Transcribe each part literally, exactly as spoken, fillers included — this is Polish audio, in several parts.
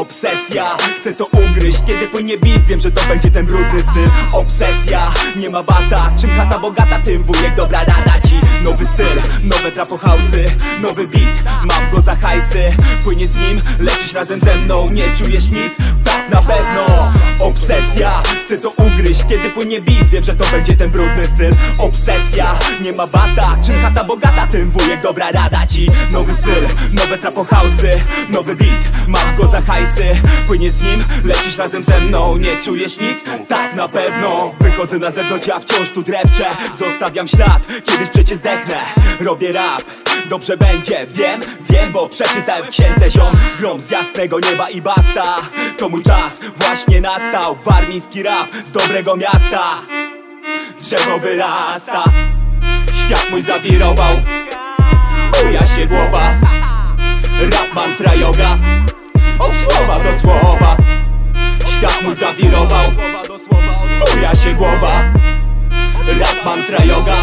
Obsesja, chcę to ugryźć, kiedy płynie beat, wiem, że to będzie ten brudny styl. Obsesja, nie ma bata, czym chata bogata, tym wujek dobra rada ci. Nowy styl, nowe trapohausy, nowy beat, mam go za hajsy. Płynie z nim, lecisz razem ze mną, nie czujesz nic, tak na pewno. Obsesja, chcę to ugryźć, kiedy płynie beat, wiem, że to będzie ten brudny styl. Obsesja, nie ma bata, czym chata bogata, tym wujek dobra rada ci. Nowy styl, nowe trapohausy, nowy beat, mam go za hajsy. Płynie z nim, lecisz razem ze mną, nie czujesz nic, tak na pewno. Wychodzę na zewnątrz, a wciąż tu drepczę, zostawiam ślad, kiedyś przecież zdechnę. Robię rap, dobrze będzie, wiem, wiem, bo przeczytałem w księdze ziom. Grom z jasnego nieba i basta, to mój czas właśnie nastał. Warmiński rap z dobrego miasta, drzewo wyrasta. Świat mój zawirował, buja się głowa, rap mantra joga, od słowa do słowa. Świat mój zawirował, buja się głowa, rap mantra joga,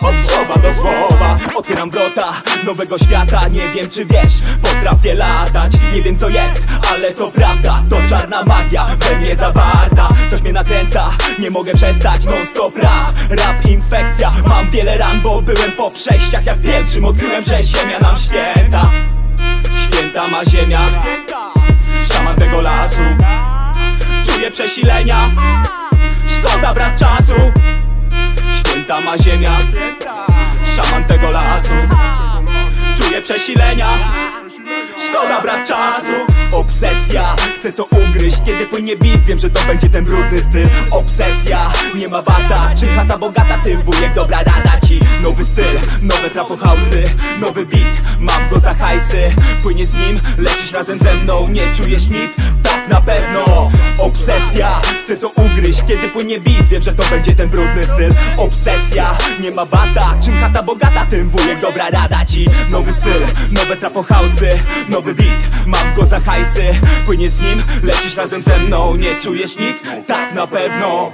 od słowa do słowa. Otwieram wrota nowego świata, nie wiem czy wiesz, potrafię latać. Nie wiem co jest, ale to prawda, to czarna magia we mnie zawarta. Coś mnie nakręca, nie mogę przestać, non stop rap, rap infekcja. Mam wiele ran, bo byłem po przejściach, jak pierwszym odkryłem, że ziemia nam święta. Święta ma ziemia, szaman tego lasu. Czuję przesilenia, szkoda brak czasu. Święta ma ziemia, szaman tego lasu. Czuję przesilenia, szkoda brak czasu. Obsesja, chcę to ugryźć, kiedy płynie beat, wiem, że to będzie ten brudny styl. Obsesja, nie ma bata, czy chata bogata, tym wujek dobra rada ci. Nowy styl, nowe trapohausy, nowy beat, mam go za hajsy. Płynie z nim, lecisz razem ze mną, nie czujesz nic, tak na pewno. Obsesja, chcę to ugryźć, kiedy płynie beat, wiem, że to będzie ten brudny styl. Obsesja, nie ma bata, czym chata bogata, tym wujek dobra rada ci. Nowy styl, nowe trapohausy, nowy beat, mam go za hajsy. Płynie z nim, lecisz razem ze mną, nie czujesz nic, tak na pewno.